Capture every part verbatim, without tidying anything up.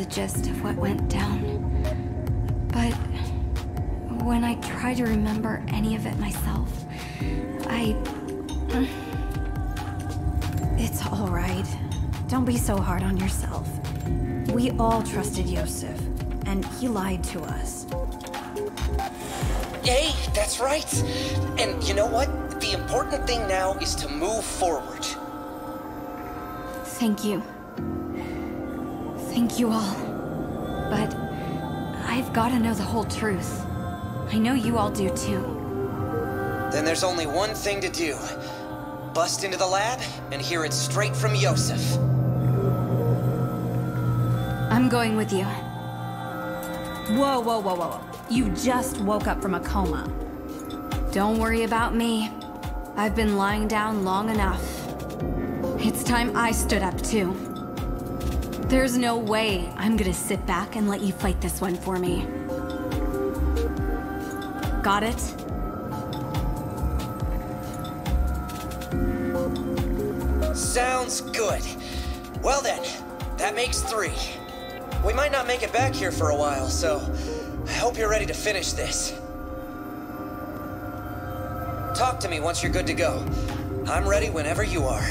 the gist of what went down. But when I try to remember any of it myself, I... It's all right. Don't be so hard on yourself. We all trusted Yosef, and he lied to us. Hey, that's right. And you know what? The important thing now is to move forward. Thank you. Thank you all. But I've got to know the whole truth. I know you all do too. Then there's only one thing to do. Bust into the lab and hear it straight from Yosef. I'm going with you. Whoa, whoa, whoa, whoa. You just woke up from a coma. Don't worry about me. I've been lying down long enough. It's time I stood up too. There's no way I'm gonna sit back and let you fight this one for me. Got it? Sounds good. Well then, that makes three. We might not make it back here for a while, so I hope you're ready to finish this. Talk to me once you're good to go. I'm ready whenever you are.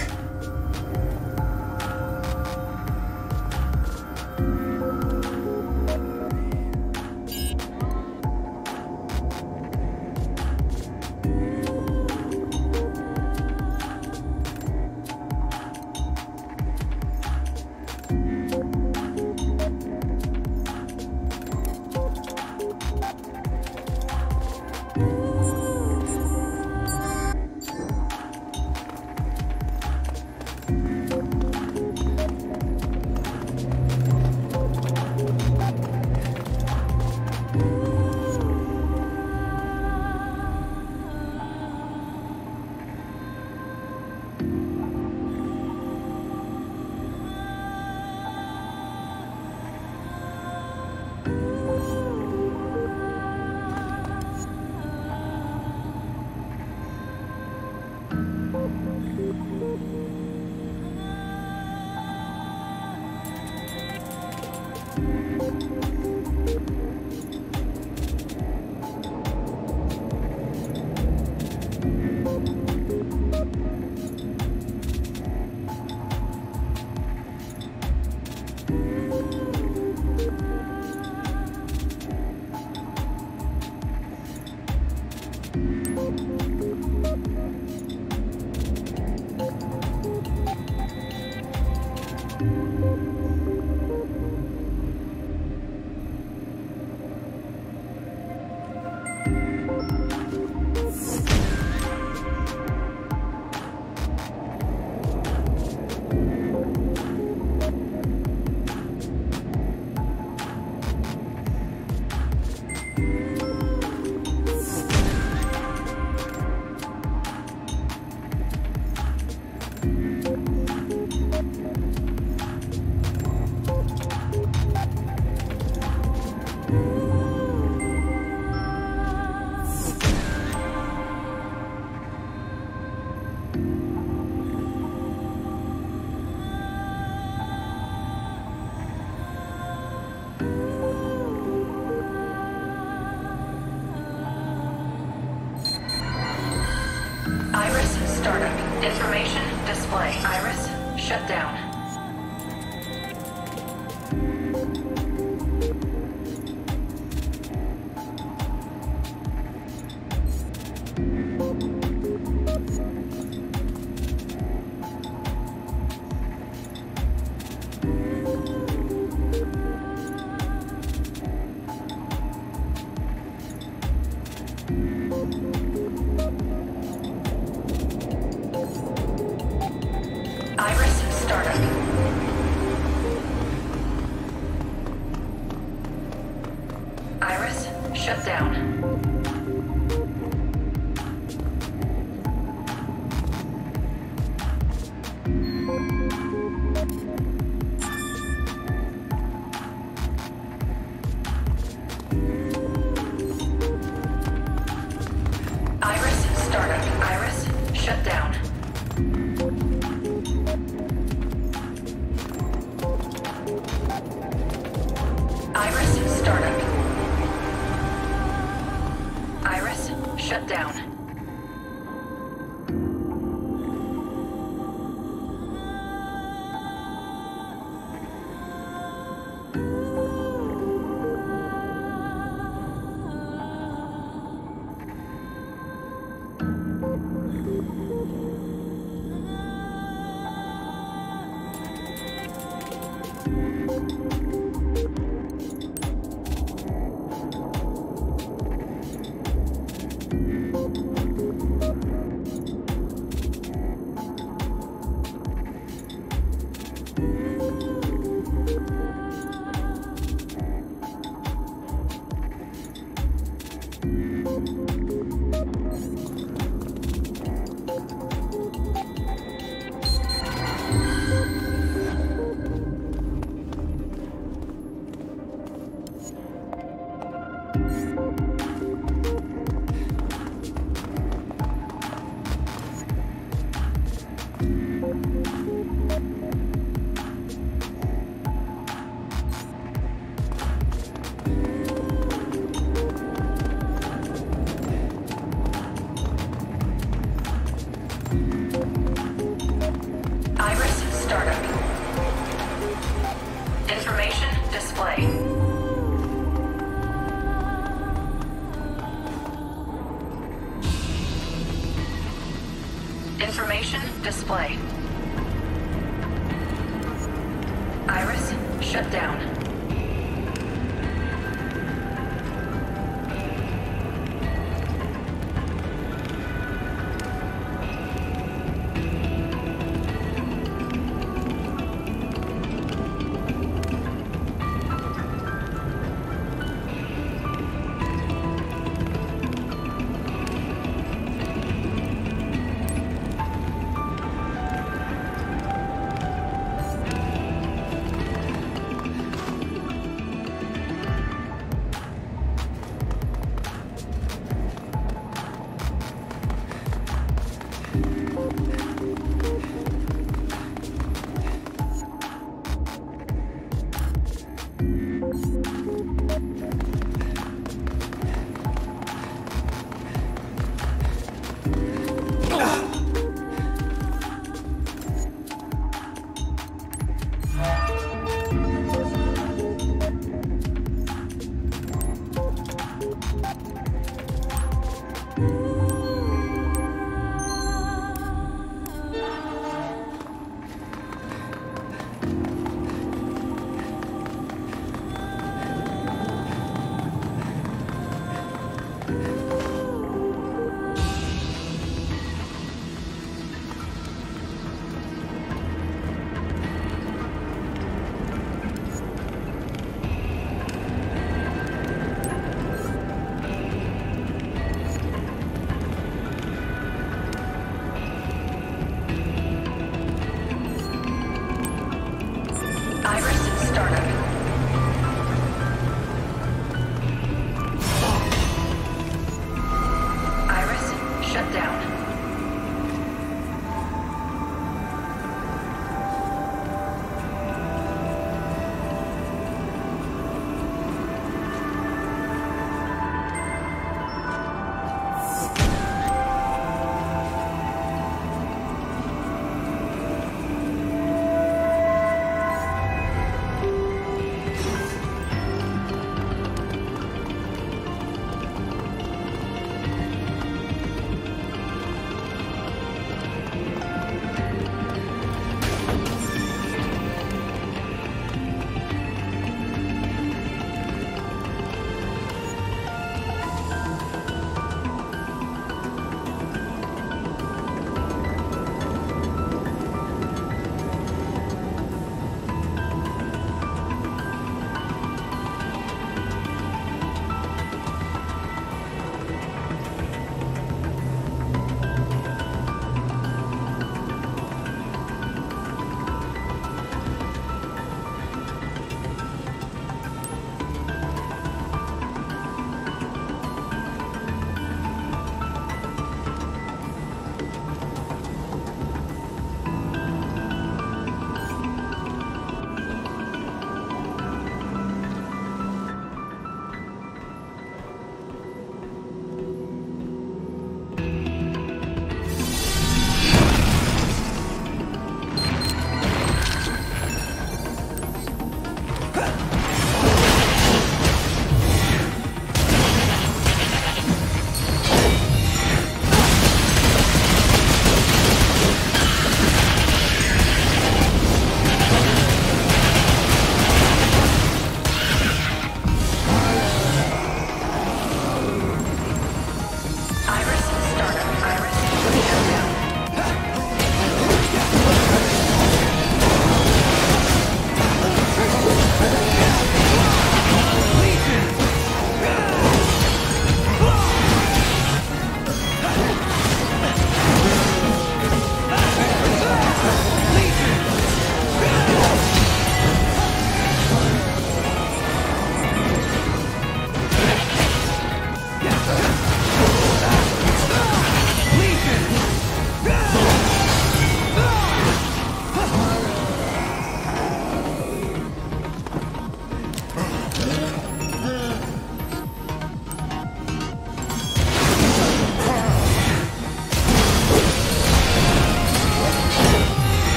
Iris startup. Information display. Iris shut down. Iris, shut down. Iris, startup. Iris, shut down. Information display. Iris, shut down.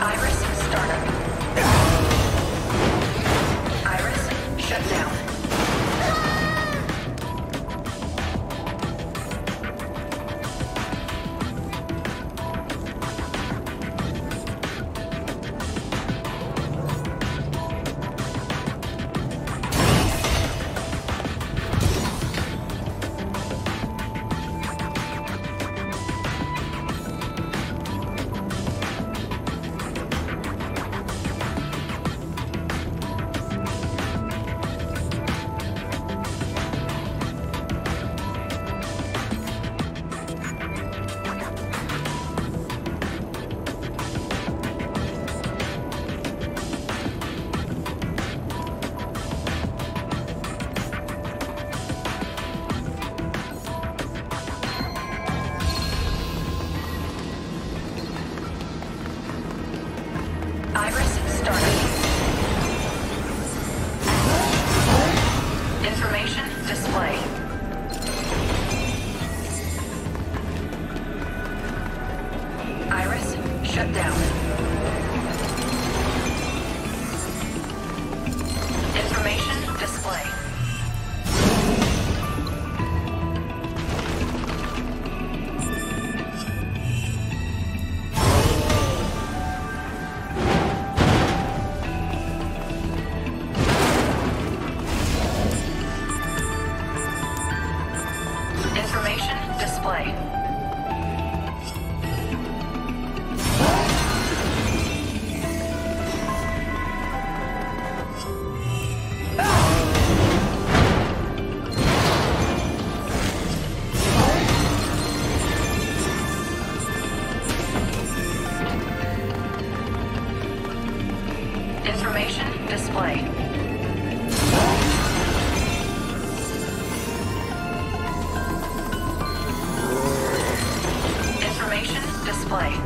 Iris, startup. Iris, shut down. Display. Information display.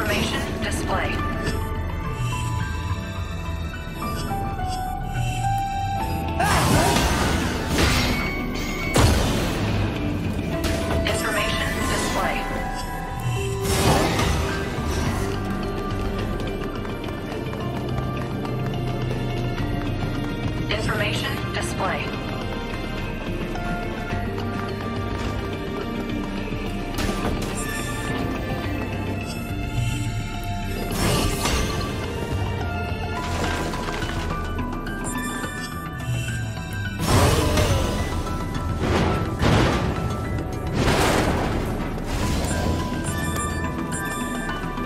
Information display. Information display.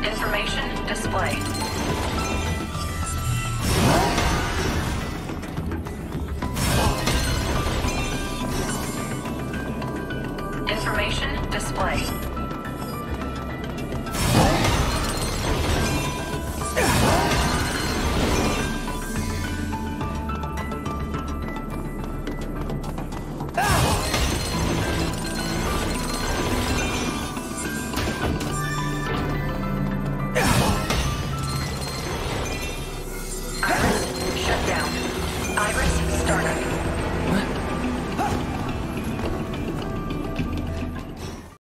Information display.